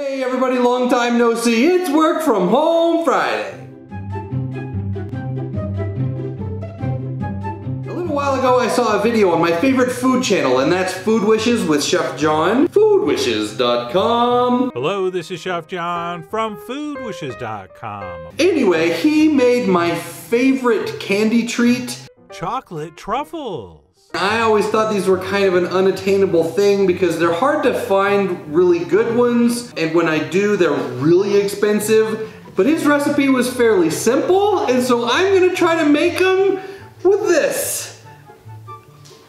Hey everybody, long time no see. It's Work From Home Friday. A little while ago I saw a video on my favorite food channel, and that's Food Wishes with Chef John, foodwishes.com. Hello, this is Chef John from foodwishes.com. Anyway, he made my favorite candy treat, chocolate truffles. I always thought these were kind of an unattainable thing because they're hard to find really good ones, and when I do, they're really expensive. But his recipe was fairly simple, and so I'm gonna try to make them with this.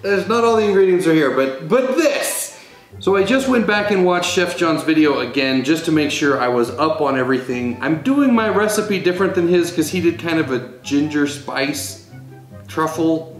There's not all the ingredients are here, but this. So I just went back and watched Chef John's video again just to make sure I was up on everything. I'm doing my recipe different than his because he did kind of a ginger spice truffle.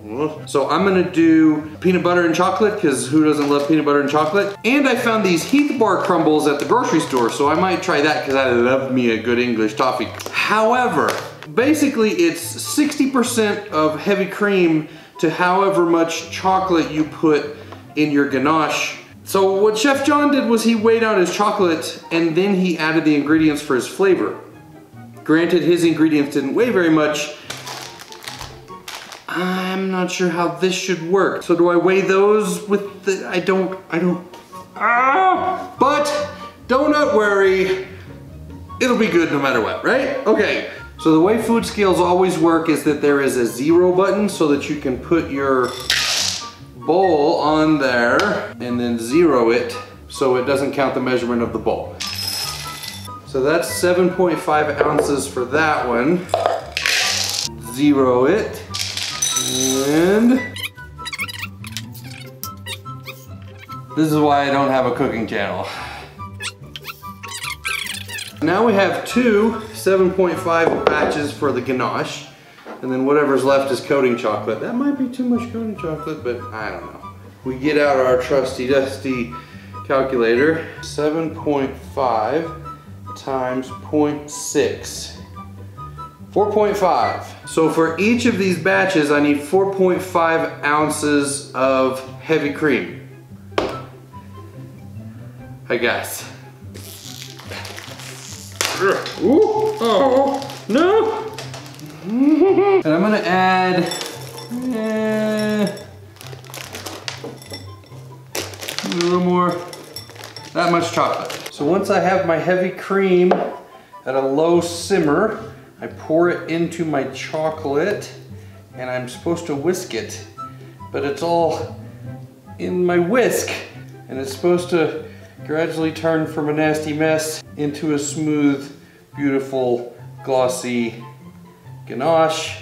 So I'm gonna do peanut butter and chocolate, because who doesn't love peanut butter and chocolate? And I found these Heath Bar crumbles at the grocery store, so I might try that because I love me a good English toffee. However, basically it's 60% of heavy cream to however much chocolate you put in your ganache. So what Chef John did was he weighed out his chocolate and then he added the ingredients for his flavor. Granted, his ingredients didn't weigh very much. I'm not sure how this should work. So do I weigh those with the, ah! But don't worry, it'll be good no matter what, right? Okay, so the way food scales always work is that there is a zero button so that you can put your bowl on there and then zero it so it doesn't count the measurement of the bowl. So that's 7.5 ounces for that one. Zero it. And this is why I don't have a cooking channel. Now we have two 7.5 batches for the ganache, and then whatever's left is coating chocolate. That might be too much coating chocolate, but I don't know. We get out our trusty dusty calculator. 7.5 times 0.6. 4.5. So for each of these batches, I need 4.5 ounces of heavy cream, I guess. Ooh, oh, no. And I'm gonna add, a little more, that much chocolate. So once I have my heavy cream at a low simmer, I pour it into my chocolate, and I'm supposed to whisk it, but it's all in my whisk, and it's supposed to gradually turn from a nasty mess into a smooth, beautiful, glossy ganache.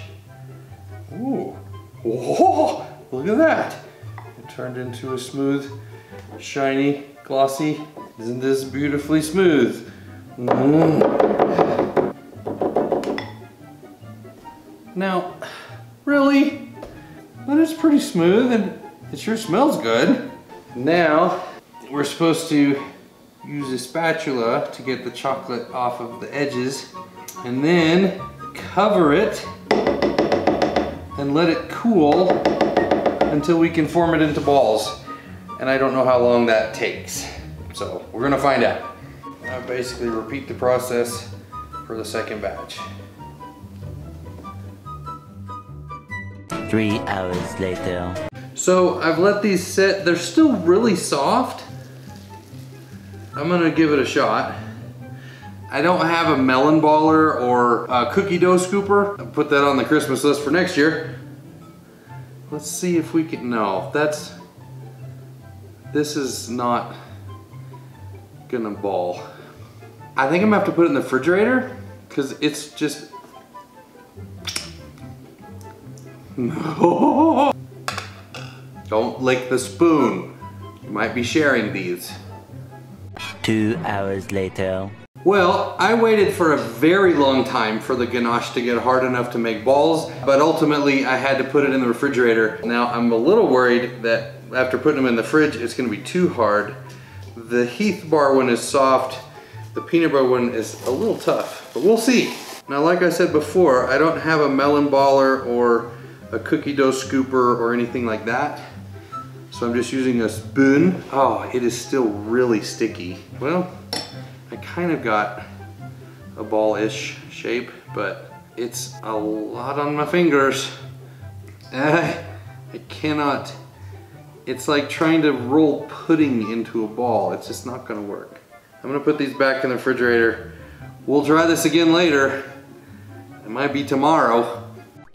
Ooh, whoa, look at that. It turned into a smooth, shiny, glossy. Isn't this beautifully smooth? Now, really, that is pretty smooth, and it sure smells good. Now, we're supposed to use a spatula to get the chocolate off of the edges, and then cover it and let it cool until we can form it into balls. And I don't know how long that takes, so we're gonna find out. I basically repeat the process for the second batch. 3 hours later. So I've let these sit. They're still really soft. I'm gonna give it a shot. I don't have a melon baller or a cookie dough scooper. I'll put that on the Christmas list for next year. Let's see if we can, no, that's, this is not gonna ball. I think I'm gonna have to put it in the refrigerator because it's just, no. Don't lick the spoon. You might be sharing these. 2 hours later. Well, I waited for a very long time for the ganache to get hard enough to make balls, but ultimately I had to put it in the refrigerator. Now I'm a little worried that after putting them in the fridge, it's gonna be too hard. The Heath Bar one is soft. The peanut butter one is a little tough, but we'll see. Now, like I said before, I don't have a melon baller or a cookie dough scooper or anything like that. So I'm just using a spoon. Oh, it is still really sticky. Well, I kind of got a ball-ish shape, but it's a lot on my fingers. I cannot. It's like trying to roll pudding into a ball. It's just not gonna work. I'm gonna put these back in the refrigerator. We'll try this again later. It might be tomorrow.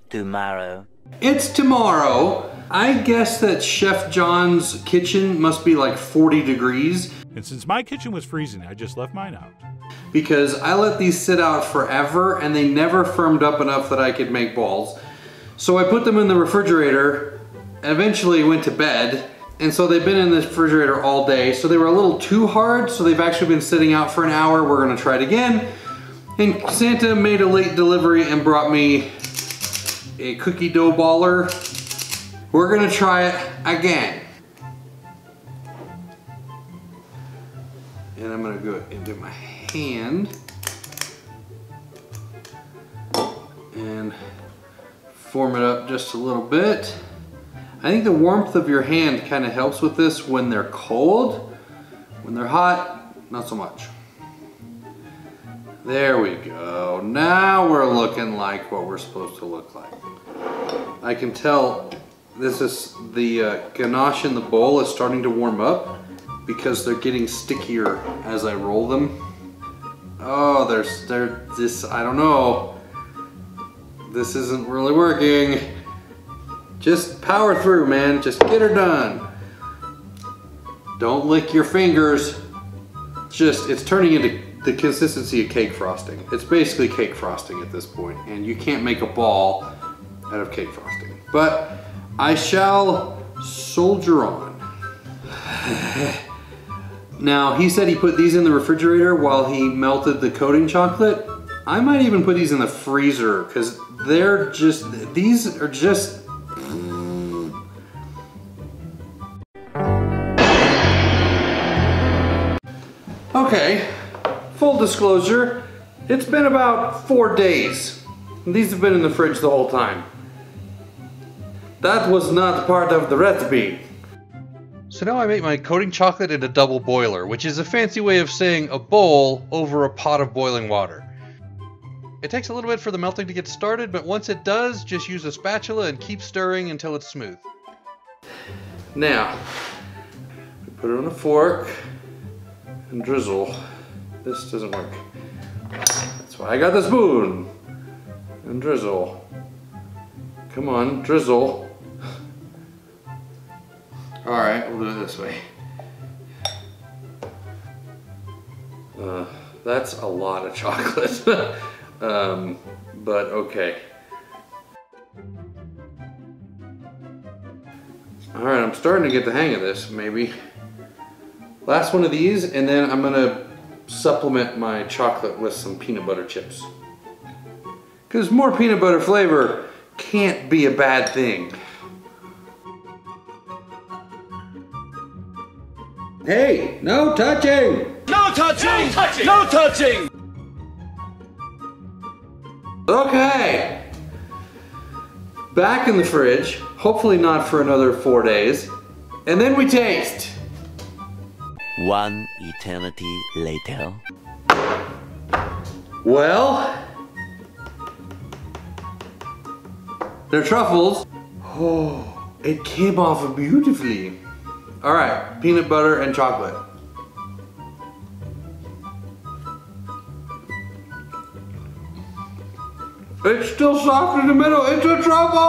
Tomorrow. It's tomorrow. I guess that Chef John's kitchen must be like 40 degrees. And since my kitchen was freezing, I just left mine out. Because I let these sit out forever and they never firmed up enough that I could make balls. So I put them in the refrigerator and eventually went to bed. And so they've been in the refrigerator all day. So they were a little too hard. So they've actually been sitting out for an hour. We're gonna try it again. And Santa made a late delivery and brought me a cookie dough baller. We're gonna try it again. And I'm gonna go into my hand and form it up just a little bit. I think the warmth of your hand kind of helps with this when they're cold. When they're hot, not so much. There we go. Now we're looking like what we're supposed to look like. I can tell this is the ganache in the bowl is starting to warm up because they're getting stickier as I roll them. Oh, they're this, I don't know. This isn't really working. Just power through, man. Just get her done. Don't lick your fingers. Just, it's turning into the consistency of cake frosting. It's basically cake frosting at this point, and you can't make a ball out of cake frosting. But I shall soldier on. Now, he said he put these in the refrigerator while he melted the coating chocolate. I might even put these in the freezer because they're just, these are just. Okay, full disclosure, it's been about 4 days. These have been in the fridge the whole time. That was not part of the recipe. So now I make my coating chocolate in a double boiler, which is a fancy way of saying a bowl over a pot of boiling water. It takes a little bit for the melting to get started, but once it does, just use a spatula and keep stirring until it's smooth. Now, put it on a fork and drizzle. This doesn't work. That's why I got the spoon. And drizzle. Come on, drizzle. All right, we'll do it this way. That's a lot of chocolate, but okay. All right, I'm starting to get the hang of this, maybe. Last one of these, and then I'm gonna supplement my chocolate with some peanut butter chips. Because more peanut butter flavor can't be a bad thing. Hey, no touching! No touching! No touching! No touching! Okay. Back in the fridge, hopefully not for another 4 days, and then we taste. One eternity later. Well, they're truffles. Oh, it came off beautifully. All right, peanut butter and chocolate. It's still soft in the middle, it's a truffle!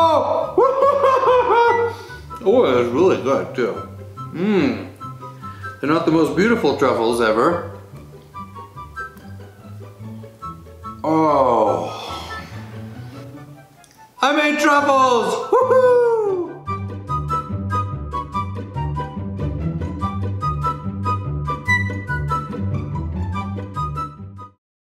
Oh, it's really good too. Mmm. They're not the most beautiful truffles ever. Oh. I made truffles! Woohoo!